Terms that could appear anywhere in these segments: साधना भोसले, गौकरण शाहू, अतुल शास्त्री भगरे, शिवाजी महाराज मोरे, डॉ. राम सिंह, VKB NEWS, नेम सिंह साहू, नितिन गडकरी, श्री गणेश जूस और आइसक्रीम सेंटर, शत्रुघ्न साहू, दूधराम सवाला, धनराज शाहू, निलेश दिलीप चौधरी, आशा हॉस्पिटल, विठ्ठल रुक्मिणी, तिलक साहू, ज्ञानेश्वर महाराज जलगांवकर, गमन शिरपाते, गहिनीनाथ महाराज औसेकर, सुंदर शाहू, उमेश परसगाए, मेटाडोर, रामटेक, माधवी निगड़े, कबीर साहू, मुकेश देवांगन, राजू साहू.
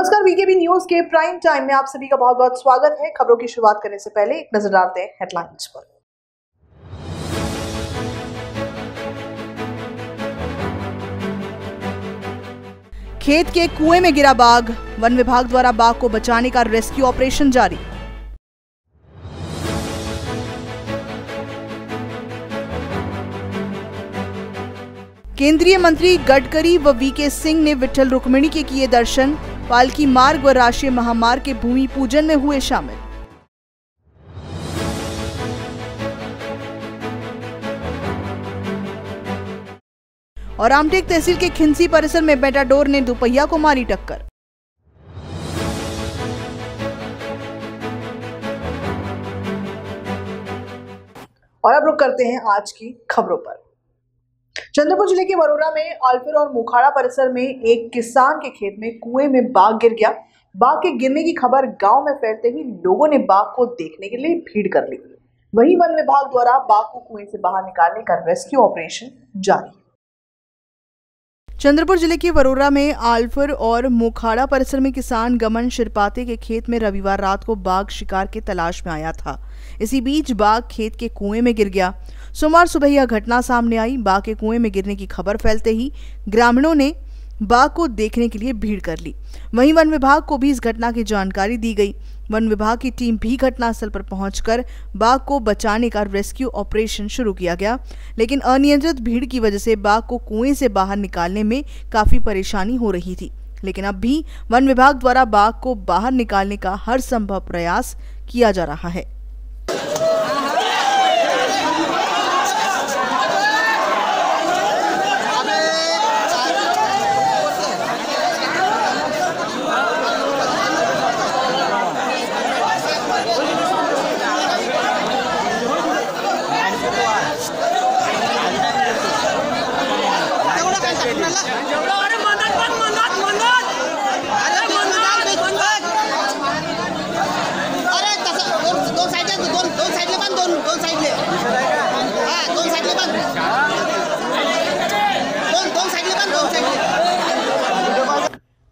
नमस्कार, VKB news के prime time में आप सभी का बहुत बहुत स्वागत है। खबरों की शुरुआत करने से पहले एक नजर डालते हैं हेडलाइंस पर। खेत के कुएं में गिरा बाघ, वन विभाग द्वारा बाघ को बचाने का रेस्क्यू ऑपरेशन जारी। केंद्रीय मंत्री गडकरी व वी के सिंह ने विठ्ठल रुक्मिणी के किए दर्शन, पालकी मार्ग व राष्ट्रीय महामार्ग के भूमि पूजन में हुए शामिल। और रामटेक तहसील के खिंसी परिसर में बेटाडोर ने दोपहिया को मारी टक्कर। और अब रुक करते हैं आज की खबरों पर। चंद्रपुर जिले के वरोरा में आलपुर और मुखाड़ा परिसर में एक किसान के खेत में कुएं में बाघ गिर गया। बाघ के गिरने की खबर गांव में फैलते ही लोगों ने बाघ को देखने के लिए भीड़ कर ली। वहीं वन विभाग द्वारा बाघ को कुएं से बाहर निकालने का रेस्क्यू ऑपरेशन जारी। चंद्रपुर जिले के वरोरा में आलपुर और मुखाड़ा परिसर में किसान गमन शिरपाते के खेत में रविवार रात को बाघ शिकार के तलाश में आया था। इसी बीच बाघ खेत के कुएं में गिर गया। सोमवार सुबह यह घटना सामने आई। बाघ के कुएं में गिरने की खबर फैलते ही ग्रामीणों ने बाघ को देखने के लिए भीड़ कर ली। वहीं वन विभाग को भी इस घटना की जानकारी दी गई। वन विभाग की टीम भी घटनास्थल पर पहुंचकर बाघ को बचाने का रेस्क्यू ऑपरेशन शुरू किया गया, लेकिन अनियंत्रित भीड़ की वजह से बाघ को कुएं से बाहर निकालने में काफी परेशानी हो रही थी। लेकिन अब भी वन विभाग द्वारा बाघ को बाहर निकालने का हर संभव प्रयास किया जा रहा है।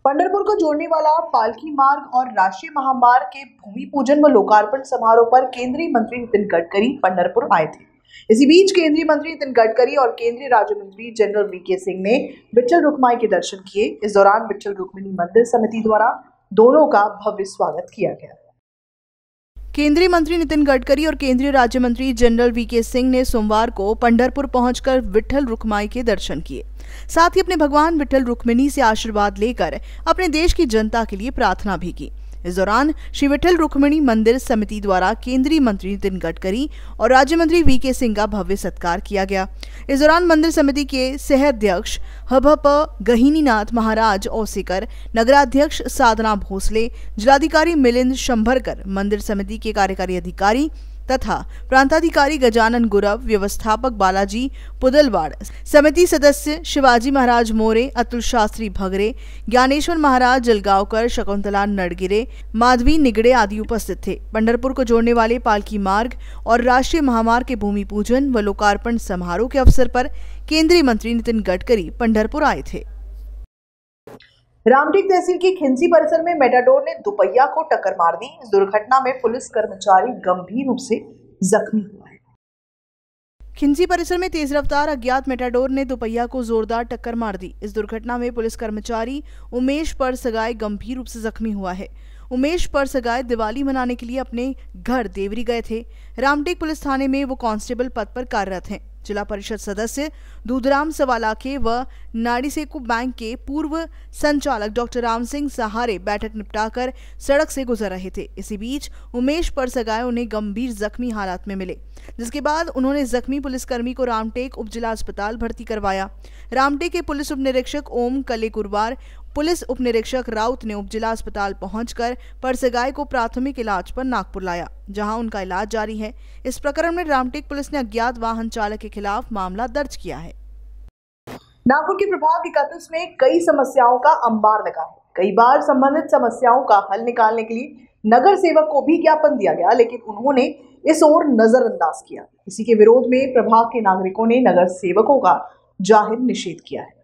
पंढरपुर को जोड़ने वाला पालकी मार्ग और राष्ट्रीय महामार्ग के भूमि पूजन व लोकार्पण समारोह पर केंद्रीय मंत्री नितिन गडकरी पंढरपुर आए थे। इसी बीच केंद्रीय मंत्री नितिन गडकरी और केंद्रीय राज्य मंत्री जनरल वी के सिंह ने विठ्ठल रुक्माई के दर्शन किए। इस दौरान विठ्ठल रुक्मिणी मंदिर समिति द्वारा दोनों का भव्य स्वागत किया गया। केंद्रीय मंत्री नितिन गडकरी और केंद्रीय राज्य मंत्री जनरल वी के सिंह ने सोमवार को पंढरपुर पहुंचकर विठ्ठल रुक्माई के दर्शन किए, साथ ही अपने भगवान विठ्ठल रुक्मिणी से आशीर्वाद लेकर अपने देश की जनता के लिए प्रार्थना भी की। इस दौरान श्री विठ्ठल रुक्मिणी मंदिर समिति द्वारा केंद्रीय मंत्री नितिन गडकरी और राज्य मंत्री वी के सिंह का भव्य सत्कार किया गया। इस दौरान मंदिर समिति के सहअध्यक्ष हभप गहिनीनाथ महाराज औसेकर, नगराध्यक्ष साधना भोसले, जिलाधिकारी मिलिंद शंभरकर, मंदिर समिति के कार्यकारी अधिकारी तथा प्रांताधिकारी गजानन गुरव, व्यवस्थापक बालाजी पुदलवाड़, समिति सदस्य शिवाजी महाराज मोरे, अतुल शास्त्री भगरे, ज्ञानेश्वर महाराज जलगांवकर, शकुंतला नडगिरे, माधवी निगड़े आदि उपस्थित थे। पंढरपुर को जोड़ने वाले पालकी मार्ग और राष्ट्रीय महामार्ग के भूमि पूजन व लोकार्पण समारोह के अवसर पर केंद्रीय मंत्री नितिन गडकरी पंढरपुर आए थे। रामटेक तहसील के खिंसी परिसर में मेटाडोर ने दोपहिया को टक्कर मार दी। इस दुर्घटना में पुलिस कर्मचारी गंभीर रूप से जख्मी हुआ है। खिंसी परिसर में तेज रफ्तार अज्ञात मेटाडोर ने दोपहिया को जोरदार टक्कर मार दी। इस दुर्घटना में पुलिस कर्मचारी उमेश परसगाए गंभीर रूप से जख्मी हुआ है। उमेश परसगाए दिवाली मनाने के लिए अपने घर देवरी गए थे। रामटेक पुलिस थाने में वो कांस्टेबल पद पर कार्यरत हैं। जिला परिषद सदस्य दूधराम सवाला के व नाडीसेकू बैंक के पूर्व संचालक डॉ. राम सिंह सहारे बैठक निपटाकर सड़क से गुजर रहे थे। इसी बीच उमेश परसगाए उन्हें गंभीर जख्मी हालत में मिले, जिसके बाद उन्होंने जख्मी पुलिसकर्मी को रामटेक उप जिला अस्पताल भर्ती करवाया। रामटेक के पुलिस उप निरीक्षक ओम कलीपुरवार, पुलिस उप निरीक्षक राउत ने उप जिला अस्पताल पहुंचकर परसगाए को प्राथमिक इलाज पर नागपुर लाया, जहां उनका इलाज जारी है। इस प्रकरण में रामटेक पुलिस ने अज्ञात वाहन चालक के खिलाफ मामला दर्ज किया है। नागपुर के प्रभाग 31 में कई समस्याओं का अंबार लगा है। कई बार संबंधित समस्याओं का हल निकालने के लिए नगर सेवक को भी ज्ञापन दिया गया, लेकिन उन्होंने इस ओर नजरअंदाज किया। इसी के विरोध में प्रभाग के नागरिकों ने नगर सेवकों का जाहिर निषेध किया है।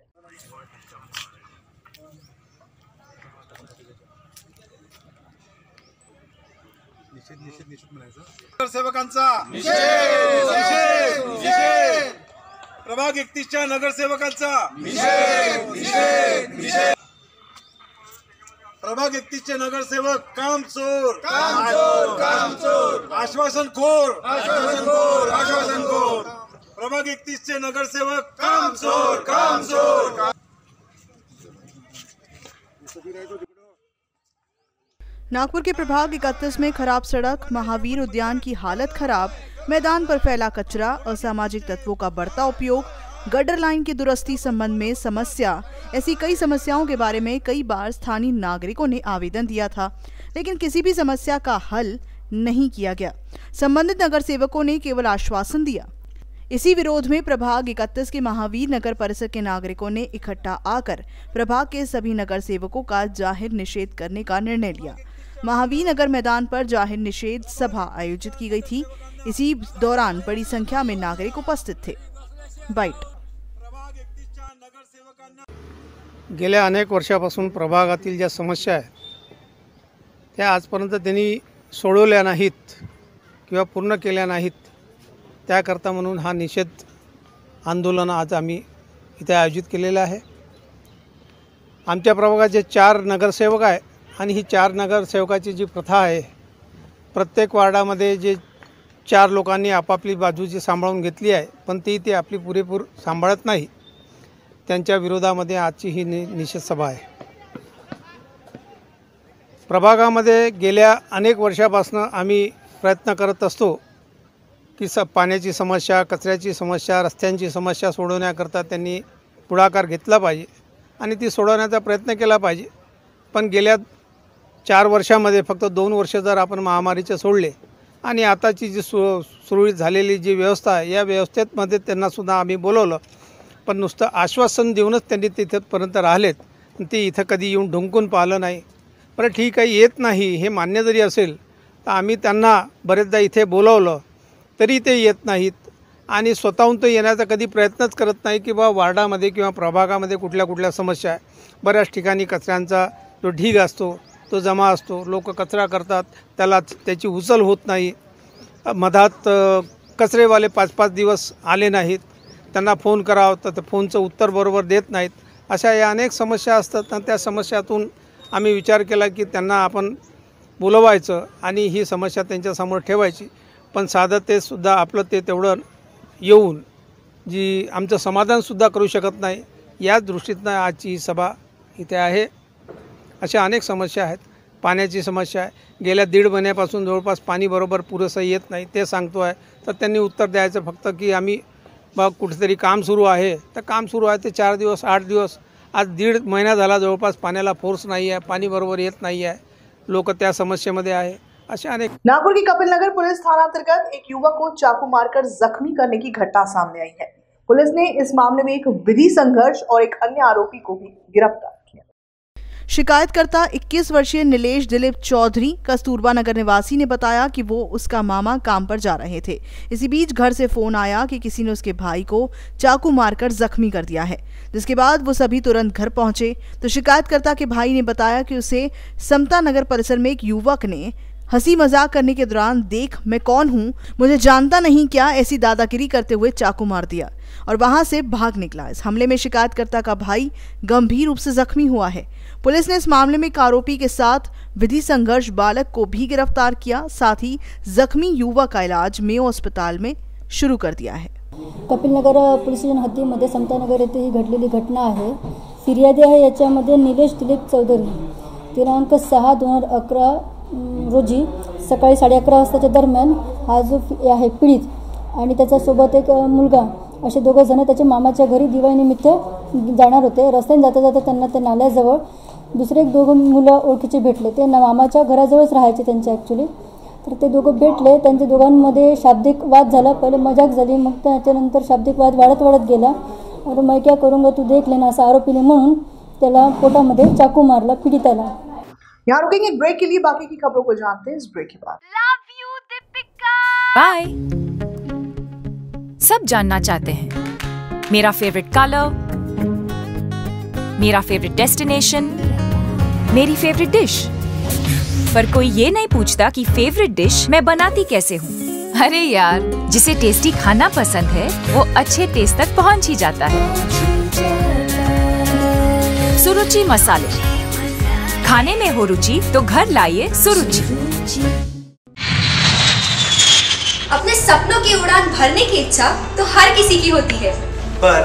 निषेध म्हणायचा. नगरसेवकांचा निषेध, प्रभाग 31च्या नगरसेवकांचा निषेध, प्रभाग 31चे नगरसेवक कामचोर, आश्वासनखोर, प्रभाग 31चे नगरसेवक कामचोर. नागपुर के प्रभाग 31 में खराब सड़क, महावीर उद्यान की हालत खराब, मैदान पर फैला कचरा, असामाजिक तत्वों का बढ़ता उपयोग, गडर लाइन की दुरुस्ती संबंध में समस्या, ऐसी कई समस्याओं के बारे में कई बार स्थानीय नागरिकों ने आवेदन दिया था, लेकिन किसी भी समस्या का हल नहीं किया गया. संबंधित नगर सेवकों ने केवल आश्वासन दिया. इसी विरोध में प्रभाग 31 के महावीर नगर परिषद के नागरिकों ने इकट्ठा आकर प्रभाग के सभी नगर सेवकों का जाहिर निषेध करने का निर्णय लिया. महावीर नगर मैदान पर जाहिर निषेध सभा आयोजित की गई थी. इसी दौरान बड़ी संख्या में नागरिक उपस्थित थे. बाईट. गेल्या अनेक वर्षापासून प्रभागातील ज्या समस्या आहेत त्या आजपर्यंत त्यांनी सोडवल्या नाहीत किंवा पूर्ण केल्या नाहीत, त्याकरता म्हणून हा निषेध आंदोलन आज आम्ही इथे आयोजित केलेलं आहे. आमच्या प्रभागाचे 4 नगरसेवक आहे आणि ही 4 नगरसेवकाची जी प्रथा आहे, प्रत्येक वार्डामध्ये जे 4 लोकांनी आपापली बाजूची सांभाळून घेतली आहे, पण ती आपली पुरेपूर सांभाळत नाही, त्यांच्या विरोधामध्ये आजची ही निषेध सभा आहे. प्रभागामध्ये गेल्या अनेक वर्षापासून आम्ही प्रयत्न करत असतो की पाण्याची समस्या, कचऱ्याची समस्या, रस्त्यांची समस्या सोडवण्याकरता त्यांनी पुढाकार घेतला पाहिजे आणि ती सोडवण्याचा प्रयत्न केला पाहिजे. पण गेल्या 4 वर्षामध्ये फक्त 2 वर्ष जर आपण महामारीचे सोडले आणि आताची जी सुरळीत झालेली जी व्यवस्था आहे, या व्यवस्थेमध्ये त्यांनासुद्धा आम्ही बोलवलं, पण नुसतं आश्वासन देऊनच त्यांनी तिथेपर्यंत राहिलेत. ते इथं कधी येऊन ढुंकून पाहिलं नाही. पण ठीक आहे, येत नाही हे मान्य जरी असेल तर आम्ही त्यांना बरेचदा इथे बोलवलं तरी ते येत नाहीत आणि स्वतःहून तो येण्याचा कधी प्रयत्नच करत नाही. किंवा वार्डामध्ये किंवा प्रभागामध्ये कुठल्या समस्या आहे, बऱ्याच ठिकाणी कचऱ्यांचा जो ढीग असतो तो जमा असतो, लोक कचरा करतात, त्याला त्याची उचल होत नाही. मधात कचरेवाले 5-5 दिवस आले नाहीत, त्यांना फोन करावं तर फोनचं उत्तर बरोबर देत नाहीत. अशा या अनेक समस्या असतात आणि त्या समस्यातून आम्ही विचार केला की त्यांना आपण बोलवायचं आणि ही समस्या त्यांच्यासमोर ठेवायची. पण साधतेसुद्धा आपलं तेवढं येऊन जी आमचं समाधानसुद्धा करू शकत नाही, याच दृष्टीतनं आजची ही सभा इथे आहे. अशा अनेक समस्या आहेत. पाण्याची समस्या आहे, गेल्या 1.5 महिन्यापासून जवळपास पाणी बरोबर पुरेसं येत नाही ते सांगतो आहे, तर त्यांनी उत्तर द्यायचं फक्त की आम्ही बघ कुठेतरी काम सुरू आहे. तर काम सुरू आहे ते 4 दिवस, 8 दिवस, आज 1.5 महिना झाला जवळपास पाण्याला फोर्स नाही आहे, पाणी बरोबर येत नाही आहे, लोक त्या समस्येमध्ये आहे. नागपुर की कपिल नगर पुलिस थाना अंतर्गत एक युवक को चाकू मारकर जख्मी करने की घटना सामने आई है. पुलिस ने इस मामले में एक विधि संघर्ष और एक अन्य आरोपी को भी गिरफ्तार किया. शिकायतकर्ता 21 वर्षीय निलेश दिलीप चौधरी कस्तूरबा नगर निवासी ने बताया कि वो उसका मामा काम पर जा रहे थे. इसी बीच घर से फोन आया कि किसी ने उसके भाई को चाकू मारकर जख्मी कर दिया है, जिसके बाद वो सभी तुरंत घर पहुंचे. तो शिकायतकर्ता के भाई ने बताया कि उसे समता नगर परिसर में एक युवक ने हंसी मजाक करने के दौरान देख मैं कौन हूँ, मुझे जानता नहीं क्या, ऐसी दादागिरी करते हुए चाकू मार दिया और वहां से भाग निकला. इस हमले में शिकायतकर्ता का भाई गंभीर रूप से जख्मी हुआ है. पुलिस ने इस मामले में एक आरोपी के साथ विधि संघर्ष बालक को भी गिरफ्तार किया. साथ ही जख्मी युवक का इलाज मेयो अस्पताल में शुरू कर दिया है. कपिल नगर पुलिस स्टेशन हद्दीमध्ये समतानगर येथे ही घडलेली घटना आहे. फिर्यादी आहे याच्यामध्ये निलेश दिलीप चौधरी दिनांक 6/2011 रोजी सकाळी 11:30 वाजताच्या दरम्यान हा जो आहे पीडित आणि त्याच्यासोबत एक मुलगा असे 2 जण त्याच्या मामाच्या घरी दिवाळीनिमित्त जाणार होते. रस्त्याने जाता जाता त्यांना त्या नाल्याजवळ दुसरे 2 मुलं ओळखीचे भेटले. ते मामाच्या घराजवळच राहायचे त्यांचे ॲक्च्युली. तर ते 2 भेटले, त्यांच्या 2घांमध्ये शाब्दिक वाद झाला. पहिले मजाक झाली, मग त्याच्यानंतर शाब्दिक वाद वाढत वाढत गेला आणि मैं क्या करूंगा तू देख लेना असं आरोपीने म्हणून त्याला पोटामध्ये चाकू मारला पीडिताला. यहाँ रुकेंगे ब्रेक के लिए, बाकी की खबरों को जानते हैं इस ब्रेक के बाद. बाय. सब जानना चाहते हैं मेरा फेवरेट कलर, मेरा फेवरेट डेस्टिनेशन, मेरी फेवरेट डिश. पर कोई ये नहीं पूछता कि फेवरेट डिश मैं बनाती कैसे हूँ। अरे यार, जिसे टेस्टी खाना पसंद है वो अच्छे टेस्ट तक पहुँच ही जाता है। सुरुचि मसाले, खाने में हो रुचि तो घर लाइए सुरुचि। अपने सपनों की उड़ान भरने की इच्छा तो हर किसी की होती है, पर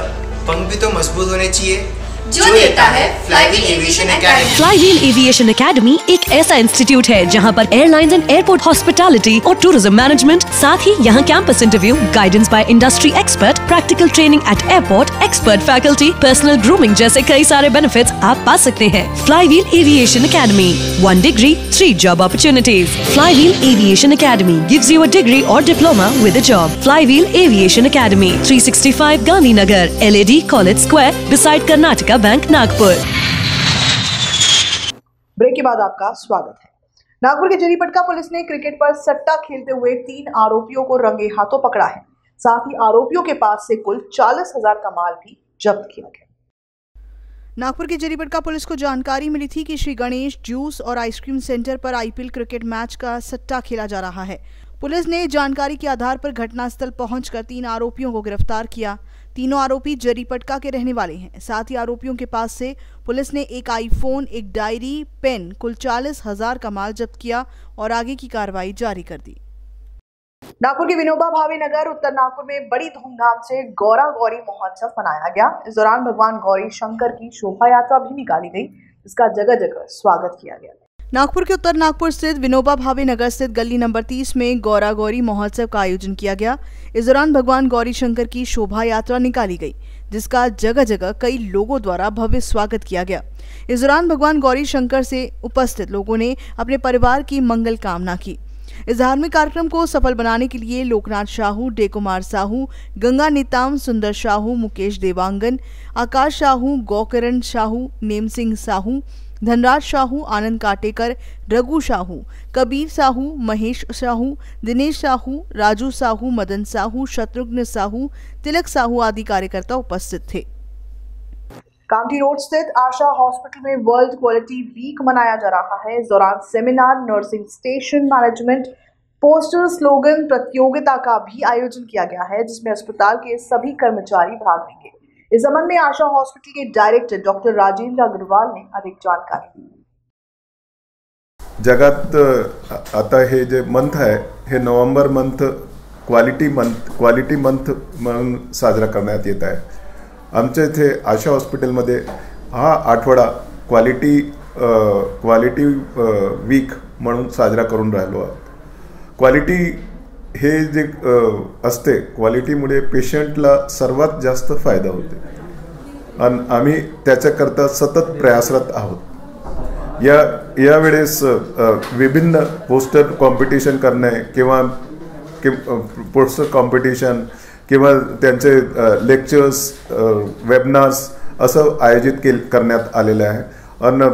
पंख भी तो मजबूत होने चाहिए जो देता है Fly Wheel Aviation Academy. Fly Wheel Aviation Academy एक ऐसा इंस्टीट्यूट है जहां पर एयरलाइंस एंड एयरपोर्ट हॉस्पिटैलिटी और टूरिज्म मैनेजमेंट, साथ ही यहां campus interview, guidance by industry expert, practical training at airport, expert faculty, personal grooming जैसे कई सारे बेनिफिट्स आप पा सकते हैं। Fly Wheel Aviation Academy, 1 degree 3 job opportunities. Fly Wheel Aviation Academy gives you a degree और diploma with a job. Fly Wheel Aviation Academy, 365 Gandhinagar, LAD college square, beside Karnataka bank, Nagpur. Break के बाद आपका स्वागत है। नागपुर के जरीपटका पुलिस ने क्रिकेट पर सट्टा खेलते हुए 3 आरोपियों को रंगे हाथों पकड़ा है। साथ ही आरोपियों के पास से कुल 40,000 का माल भी जब्त किया गया। नागपुर के जरीपटका पुलिस को जानकारी मिली थी कि श्री गणेश जूस और आइसक्रीम सेंटर पर IPL क्रिकेट मैच का सट्टा खेला जा रहा है। पुलिस ने जानकारी के आधार पर घटनास्थल पहुंचकर 3 आरोपियों को गिरफ्तार किया। तीनों आरोपी जरीपटका के रहने वाले हैं। साथ ही आरोपियों के पास से पुलिस ने एक iPhone, एक डायरी, पेन, कुल 40,000 का माल जब्त किया और आगे की कार्रवाई जारी कर दी। नागपुर के विनोबा भावे नगर, उत्तर नागपुर में बड़ी धूमधाम से गौरा गौरी महोत्सव मनाया गया। इस दौरान भगवान गौरी शंकर की शोभा यात्रा भी निकाली गई, जिसका जगह जगह स्वागत किया गया। नागपुर के उत्तर नागपुर स्थित विनोबा भावे नगर स्थित गली नंबर 30 में गौरा गौरी महोत्सव का आयोजन किया गया। इस दौरान भगवान गौरी शंकर की शोभा यात्रा निकाली गई, जिसका जगह जगह कई लोगों द्वारा भव्य स्वागत किया गया। इस दौरान भगवान गौरी शंकर से उपस्थित लोगों ने अपने परिवार की मंगल कामना की। इस धार्मिक कार्यक्रम को सफल बनाने के लिए लोकनाथ शाहू, डेकुमार साहू, गंगा निताम, सुंदर शाहू, मुकेश देवांगन, आकाश साहू, गौकरण शाहू, नेम सिंह साहू, धनराज शाहू, आनंद काटेकर, रघु साहू, कबीर साहू, महेश साहू, दिनेश साहू, राजू साहू, मदन साहू, शत्रुघ्न साहू, तिलक साहू आदि कार्यकर्ता उपस्थित थे। कामठी रोड स्थित आशा हॉस्पिटल में वर्ल्ड क्वालिटी वीक मनाया जा रहा है। इस दौरान seminar, nursing station management, poster, slogan प्रतियोगिता का भी आयोजन किया गया है, जिसमें अस्पताल के सभी कर्मचारी भाग लेंगे। इस संबंध में आशा हॉस्पिटल के डायरेक्टर डॉ. राजेंद्र अग्रवाल ने अधिक जानकारी दी। जगात आता हे जे मंथ आहे हे नोव्हेंबर मंथ क्वालिटी मंथ म्हणून साजरा करण्यात येत आहे। आमच्या इथे आशा हॉस्पिटलमध्ये हा आठवडा क्वालिटी वीक म्हणून साजरा करून राहिलो आहोत। क्वालिटी हे जे असते, क्वालिटीमुळे पेशंटला सर्वात जास्त फायदा होते आणि आम्ही त्याच्याकरता सतत प्रयासरत आहोत। यावेळेस विभिन्न पोस्टर कॉम्पिटिशन करणे किंवा पोस्टर कॉम्पिटिशन किंवा त्यांचे लेक्चर्स, वेबिनार्स असं आयोजित करण्यात आलेलं आहे। आणि